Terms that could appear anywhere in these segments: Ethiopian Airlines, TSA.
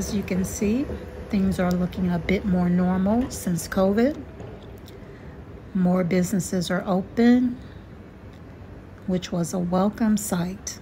As you can see, things are looking a bit more normal since COVID. More businesses are open, which was a welcome sight.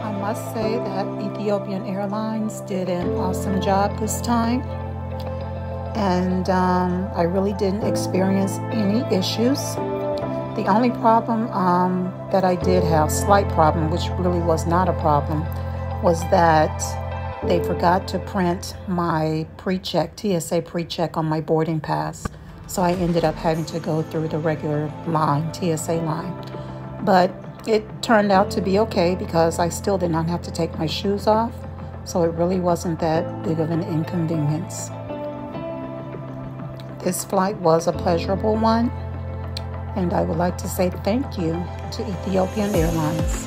I must say that Ethiopian Airlines did an awesome job this time, and I really didn't experience any issues. The only problem that I did have, slight problem, which really was not a problem, was that they forgot to print my pre-check, TSA pre-check on my boarding pass, so I ended up having to go through the regular line, TSA line. But it turned out to be okay because I still did not have to take my shoes off, so it really wasn't that big of an inconvenience. This flight was a pleasurable one, and I would like to say thank you to Ethiopian Airlines.